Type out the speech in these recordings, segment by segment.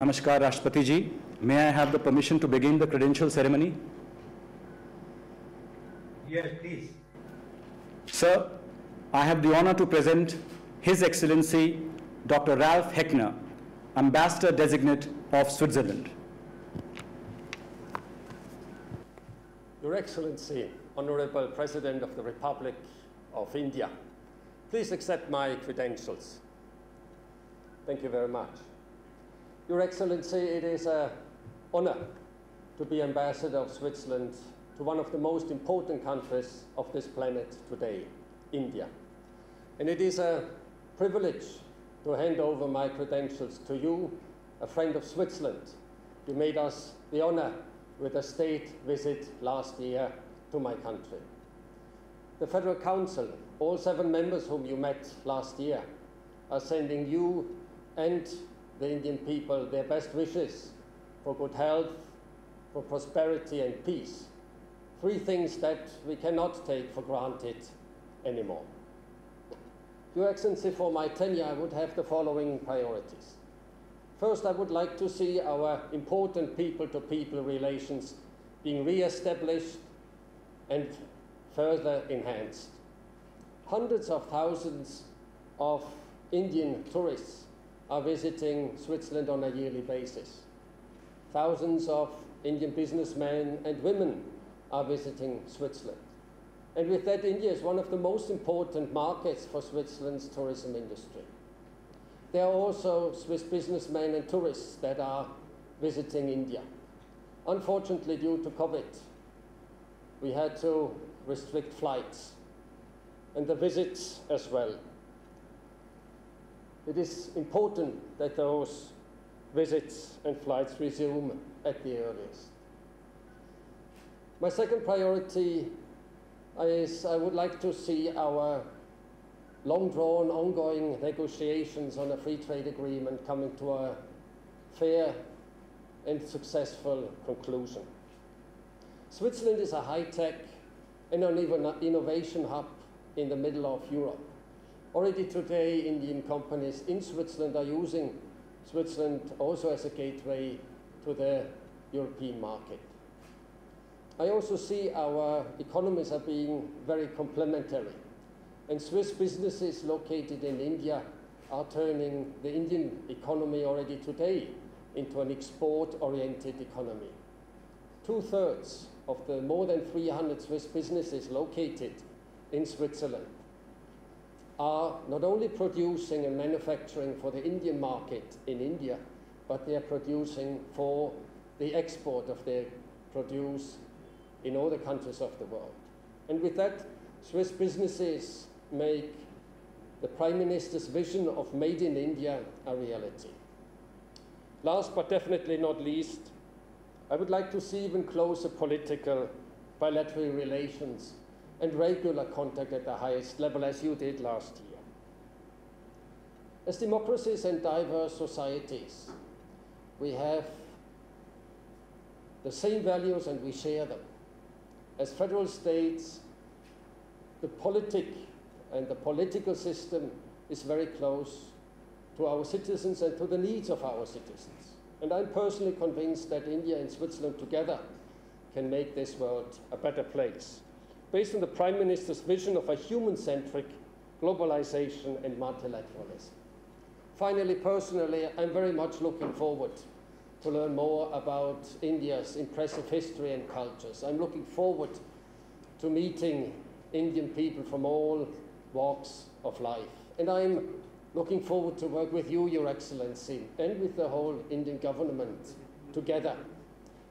Namaskar, Rashtrapati Ji. May I have the permission to begin the credential ceremony? Yes, please. Sir, I have the honor to present His Excellency Dr. Ralph Heckner, Ambassador Designate of Switzerland. Your Excellency, Honorable President of the Republic of India, please accept my credentials. Thank you very much. Your Excellency, it is an honor to be Ambassador of Switzerland to one of the most important countries of this planet today, India. And it is a privilege to hand over my credentials to you, a friend of Switzerland. You made us the honor with a state visit last year to my country. The Federal Council, all 7 members whom you met last year, are sending you and the Indian people their best wishes for good health, for prosperity and peace. 3 things that we cannot take for granted anymore. Your Excellency, for my tenure, I would have the following priorities. First, I would like to see our important people-to-people relations being re-established and further enhanced. Hundreds of thousands of Indian tourists are visiting Switzerland on a yearly basis. Thousands of Indian businessmen and women are visiting Switzerland. And with that, India is one of the most important markets for Switzerland's tourism industry. There are also Swiss businessmen and tourists that are visiting India. Unfortunately, due to COVID, we had to restrict flights and the visits as well. It is important that those visits and flights resume at the earliest. My second priority is I would like to see our long-drawn, ongoing negotiations on a free trade agreement coming to a fair and successful conclusion. Switzerland is a high-tech and an innovation hub in the middle of Europe. Already today, Indian companies in Switzerland are using Switzerland also as a gateway to the European market. I also see our economies are being very complementary, and Swiss businesses located in India are turning the Indian economy already today into an export-oriented economy. 2/3 of the more than 300 Swiss businesses located in Switzerland are not only producing and manufacturing for the Indian market in India, but they are producing for the export of their produce in all the countries of the world. And with that, Swiss businesses make the Prime Minister's vision of Made in India a reality. Last but definitely not least, I would like to see even closer political bilateral relations and regular contact at the highest level, as you did last year. As democracies and diverse societies, we have the same values and we share them. As federal states, the politic and the political system is very close to our citizens and to the needs of our citizens. And I'm personally convinced that India and Switzerland together can make this world a better place, based on the Prime Minister's vision of a human-centric globalization and multilateralism. Finally, personally, I'm very much looking forward to learn more about India's impressive history and cultures. I'm looking forward to meeting Indian people from all walks of life. And I'm looking forward to work with you, Your Excellency, and with the whole Indian government together.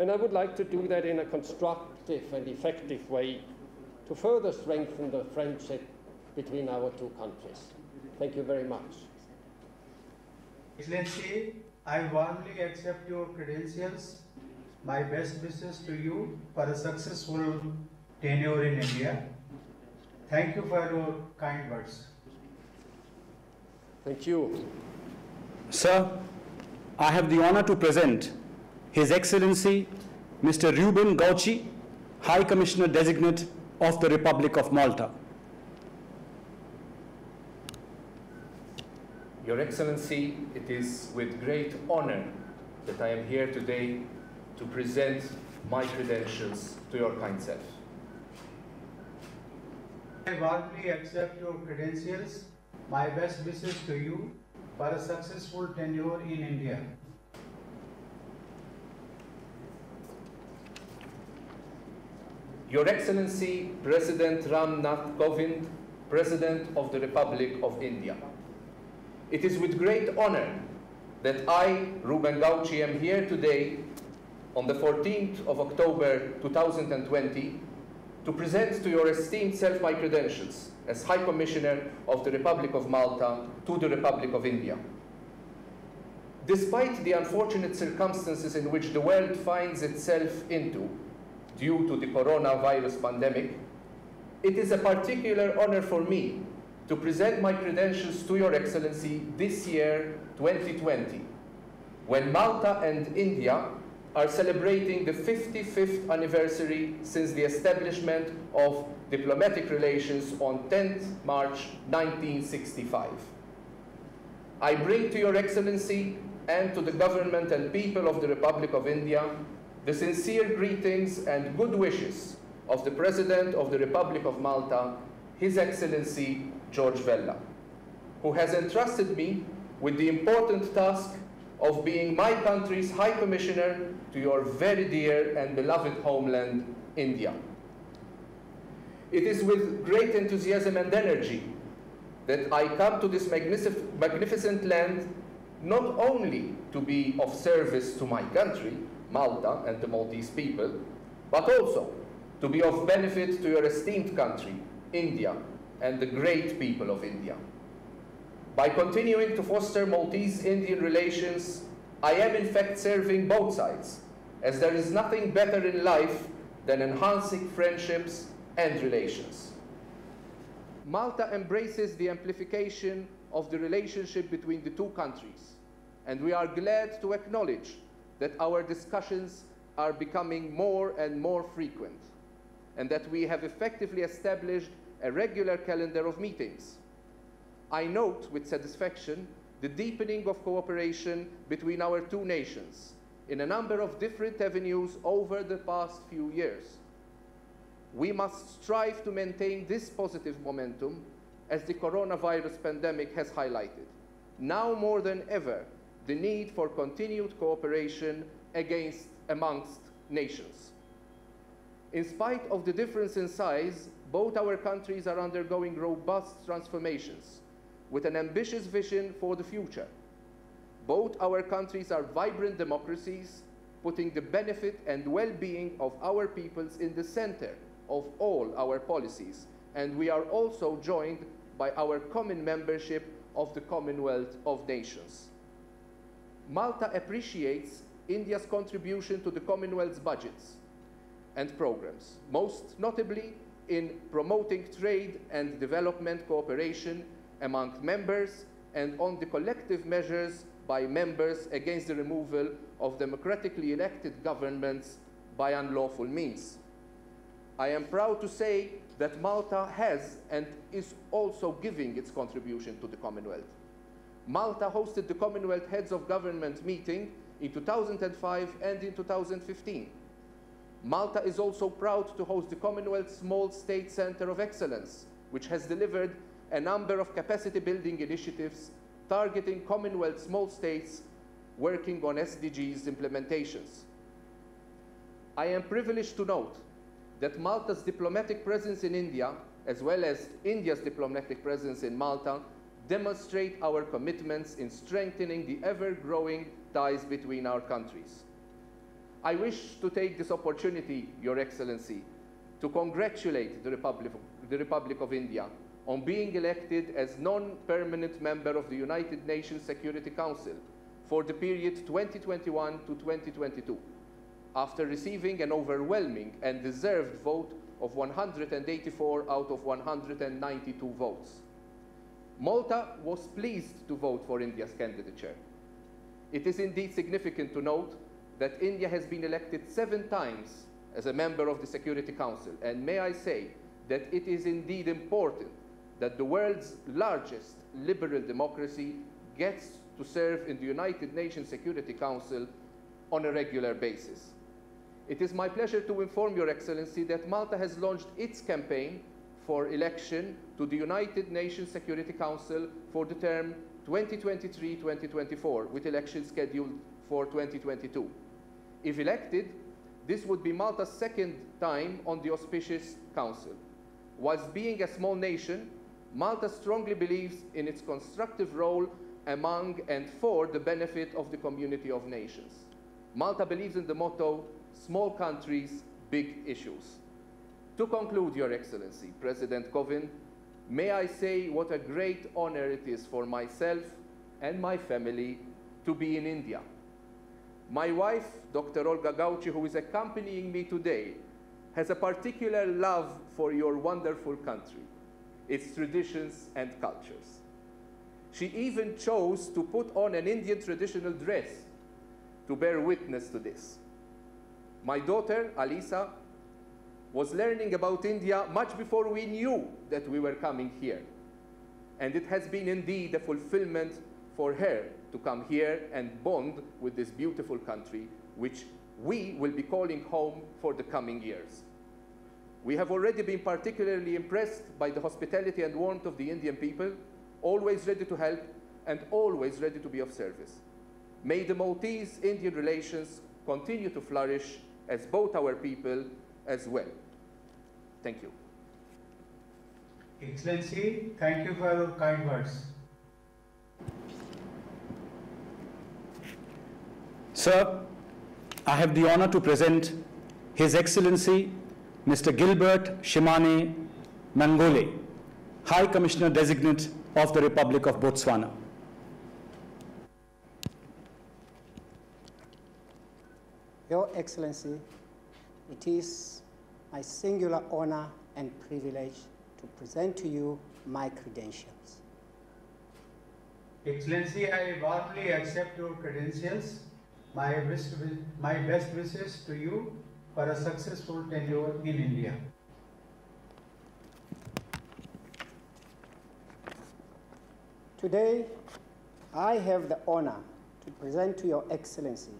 And I would like to do that in a constructive and effective way to further strengthen the friendship between our 2 countries. Thank you very much. Excellency, I warmly accept your credentials. My best wishes to you for a successful tenure in India. Thank you for your kind words. Thank you. Sir, I have the honor to present His Excellency, Mr. Ruben Gauci, High Commissioner Designate of the Republic of Malta. Your Excellency, it is with great honor that I am here today to present my credentials to your kind self. I warmly accept your credentials. My best wishes to you for a successful tenure in India. Your Excellency, President Ram Nath Kovind, President of the Republic of India. It is with great honor that I, Ruben Gauci, am here today on the 14th of October 2020 to present to your esteemed self my credentials as High Commissioner of the Republic of Malta to the Republic of India. Despite the unfortunate circumstances in which the world finds itself into due to the coronavirus pandemic, it is a particular honor for me to present my credentials to Your Excellency this year, 2020, when Malta and India are celebrating the 55th anniversary since the establishment of diplomatic relations on 10th March 1965. I bring to Your Excellency and to the government and people of the Republic of India the sincere greetings and good wishes of the President of the Republic of Malta, His Excellency George Vella, who has entrusted me with the important task of being my country's High Commissioner to your very dear and beloved homeland, India. It is with great enthusiasm and energy that I come to this magnificent land, not only to be of service to my country, Malta and the Maltese people, but also to be of benefit to your esteemed country, India, and the great people of India. By continuing to foster Maltese-Indian relations, I am in fact serving both sides, as there is nothing better in life than enhancing friendships and relations. Malta embraces the amplification of the relationship between the two countries, and we are glad to acknowledge that our discussions are becoming more and more frequent, and that we have effectively established a regular calendar of meetings. I note with satisfaction the deepening of cooperation between our two nations in a number of different avenues over the past few years. We must strive to maintain this positive momentum as the coronavirus pandemic has highlighted, now more than ever, the need for continued cooperation amongst nations. In spite of the difference in size, both our countries are undergoing robust transformations with an ambitious vision for the future. Both our countries are vibrant democracies, putting the benefit and well-being of our peoples in the center of all our policies, and we are also joined by our common membership of the Commonwealth of Nations. Malta appreciates India's contribution to the Commonwealth's budgets and programs, most notably in promoting trade and development cooperation among members and on the collective measures by members against the removal of democratically elected governments by unlawful means. I am proud to say that Malta has and is also giving its contribution to the Commonwealth. Malta hosted the Commonwealth Heads of Government meeting in 2005 and in 2015. Malta is also proud to host the Commonwealth Small State Centre of Excellence, which has delivered a number of capacity-building initiatives targeting Commonwealth small states working on SDGs implementations. I am privileged to note that Malta's diplomatic presence in India, as well as India's diplomatic presence in Malta, demonstrate our commitments in strengthening the ever-growing ties between our countries. I wish to take this opportunity, Your Excellency, to congratulate the Republic of India on being elected as non-permanent member of the United Nations Security Council for the period 2021 to 2022, after receiving an overwhelming and deserved vote of 184 out of 192 votes. Malta was pleased to vote for India's candidature. It is indeed significant to note that India has been elected 7 times as a member of the Security Council, and may I say that it is indeed important that the world's largest liberal democracy gets to serve in the United Nations Security Council on a regular basis. It is my pleasure to inform Your Excellency that Malta has launched its campaign for election to the United Nations Security Council for the term 2023-2024, with elections scheduled for 2022. If elected, this would be Malta's second time on the auspicious council. Whilst being a small nation, Malta strongly believes in its constructive role among and for the benefit of the community of nations. Malta believes in the motto, small countries, big issues. To conclude, Your Excellency, President Kovind, may I say what a great honor it is for myself and my family to be in India. My wife, Dr. Olga Gauci, who is accompanying me today, has a particular love for your wonderful country, its traditions and cultures. She even chose to put on an Indian traditional dress to bear witness to this. My daughter, Alisa, was learning about India much before we knew that we were coming here. And it has been indeed a fulfillment for her to come here and bond with this beautiful country, which we will be calling home for the coming years. We have already been particularly impressed by the hospitality and warmth of the Indian people, always ready to help and always ready to be of service. May the Maltese-Indian relations continue to flourish as both our people as well. Thank you. Excellency, thank you for your kind words. Sir, I have the honor to present His Excellency Mr. Gilbert Shimane Mangole, High Commissioner Designate of the Republic of Botswana. Your Excellency, it is my singular honor and privilege to present to you my credentials. Excellency, I warmly accept your credentials. My best wishes to you for a successful tenure in India. Today, I have the honor to present to Your Excellency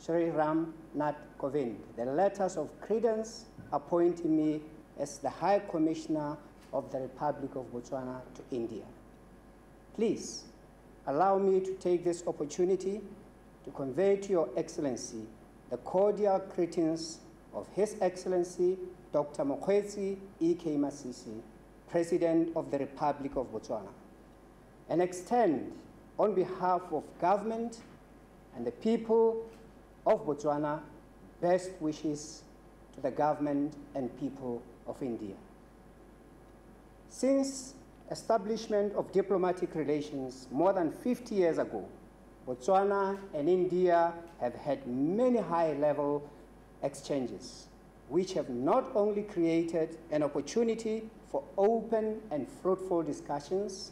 Shri Ram Nath Kovind the letters of credence appointing me as the High Commissioner of the Republic of Botswana to India. Please allow me to take this opportunity to convey to Your Excellency the cordial greetings of His Excellency Dr. Mokgweetsi E.K. Masisi, President of the Republic of Botswana, and extend on behalf of government and the people of Botswana best wishes to the government and people of India. Since establishment of diplomatic relations more than 50 years ago, Botswana and India have had many high-level exchanges, which have not only created an opportunity for open and fruitful discussions,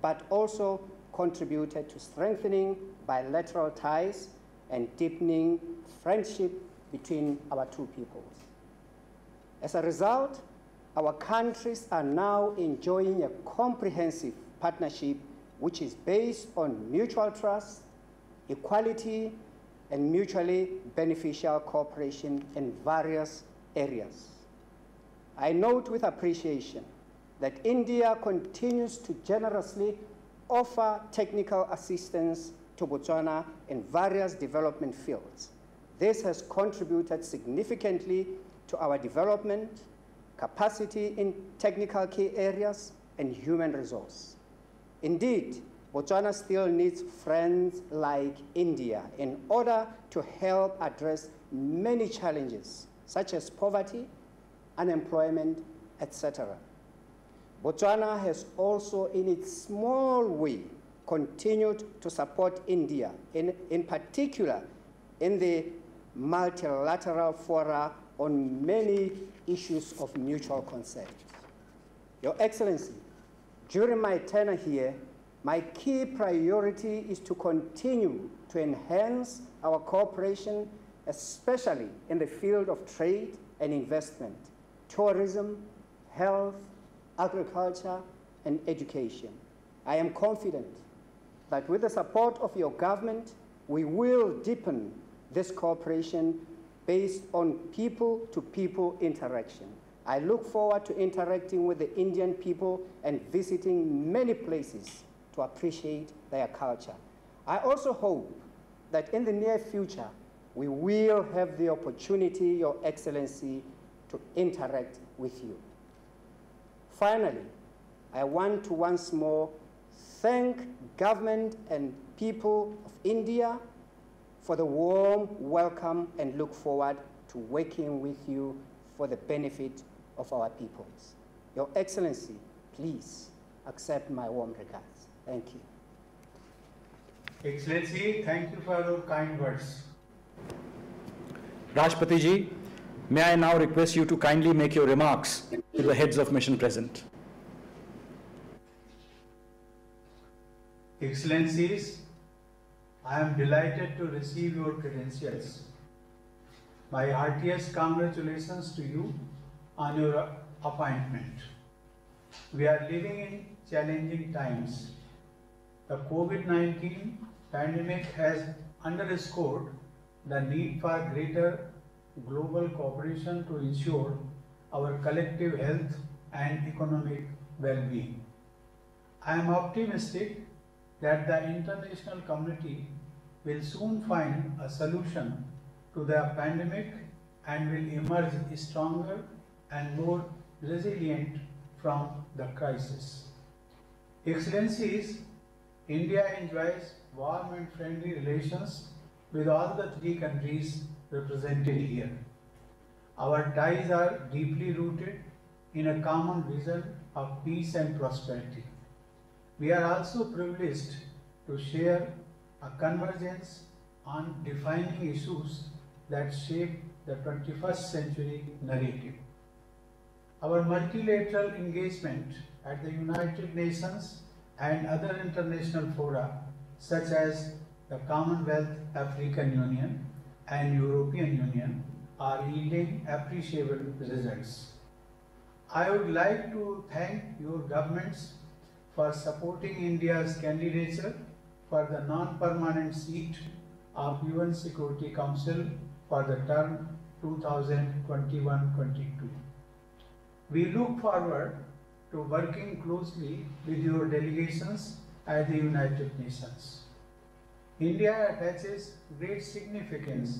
but also contributed to strengthening bilateral ties and deepening friendship between our two peoples. As a result, our countries are now enjoying a comprehensive partnership which is based on mutual trust, equality, and mutually beneficial cooperation in various areas. I note with appreciation that India continues to generously offer technical assistance to Botswana in various development fields. This has contributed significantly to our development, capacity in technical key areas, and human resource. Indeed, Botswana still needs friends like India in order to help address many challenges, such as poverty, unemployment, etc. Botswana has also, in its small way, continued to support India, in particular in the multilateral fora on many issues of mutual concern. Your Excellency, during my tenure here, my key priority is to continue to enhance our cooperation, especially in the field of trade and investment, tourism, health, agriculture, and education. I am confident that with the support of your government, we will deepen this cooperation based on people-to-people interaction. I look forward to interacting with the Indian people and visiting many places to appreciate their culture. I also hope that in the near future, we will have the opportunity, Your Excellency, to interact with you. Finally, I want to once more thank government and people of India for the warm welcome and look forward to working with you for the benefit of our peoples. Your Excellency, please accept my warm regards. Thank you. Excellency, thank you for your kind words. Rashtrapati Ji, may I now request you to kindly make your remarks to the heads of mission present. Excellencies, I am delighted to receive your credentials. My heartiest congratulations to you on your appointment. We are living in challenging times. The COVID-19 pandemic has underscored the need for greater global cooperation to ensure our collective health and economic well-being. I am optimistic that the international community will soon find a solution to the pandemic and will emerge stronger and more resilient from the crisis. Excellencies, India enjoys warm and friendly relations with all the three countries represented here. Our ties are deeply rooted in a common vision of peace and prosperity. We are also privileged to share a convergence on defining issues that shape the 21st century narrative. Our multilateral engagement at the United Nations and other international fora, such as the Commonwealth African Union and European Union, are yielding appreciable results. I would like to thank your governments for supporting India's candidature for the non-permanent seat of UN Security Council for the term 2021-22. We look forward to working closely with your delegations at the United Nations. India attaches great significance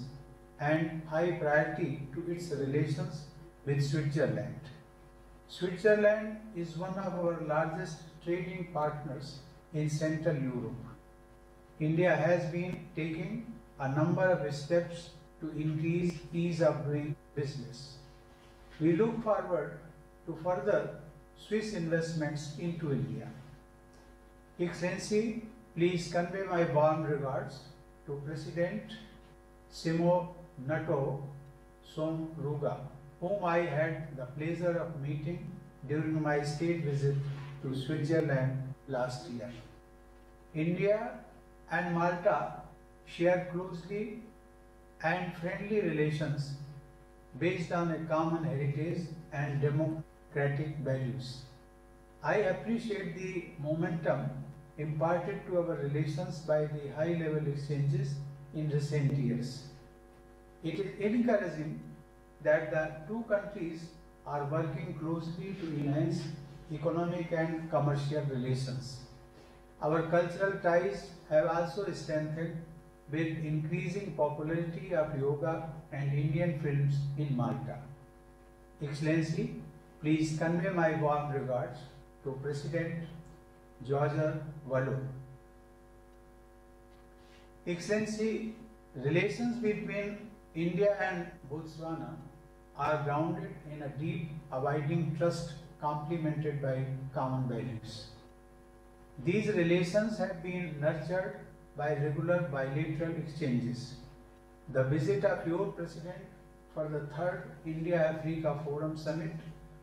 and high priority to its relations with Switzerland. Switzerland is one of our largest trading partners in Central Europe. India has been taking a number of steps to increase ease of doing business. We look forward to further Swiss investments into India. Excellency, please convey my warm regards to President Simo Nato Sonruga, whom I had the pleasure of meeting during my state visit to Switzerland last year. India and Malta share closely and friendly relations based on a common heritage and democratic values. I appreciate the momentum imparted to our relations by the high-level exchanges in recent years. It is encouraging that the two countries are working closely to enhance economic and commercial relations. Our cultural ties have also strengthened with increasing popularity of yoga and Indian films in Malta. Excellency, please convey my warm regards to President George Vella. Excellency, relations between India and Botswana are grounded in a deep, abiding trust complemented by common values. These relations have been nurtured by regular bilateral exchanges. The visit of your President for the third India-Africa Forum Summit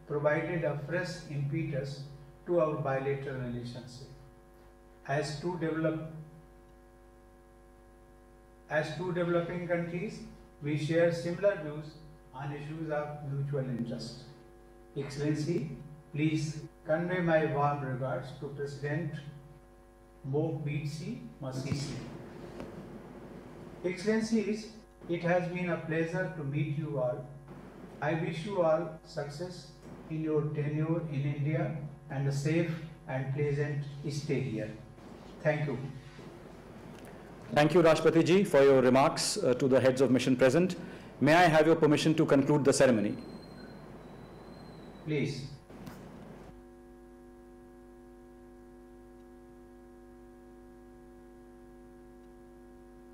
provided a fresh impetus to our bilateral relationship. As two developing countries, we share similar views on issues of mutual interest. Excellency, please convey my warm regards to President Mokgweetsi Masisi. Excellencies, It has been a pleasure to meet you all. I wish you all success in your tenure in India and a safe and pleasant stay here. Thank you. Thank you, Rashtrapati Ji, for your remarks to the heads of mission present. May I have your permission to conclude the ceremony? Please.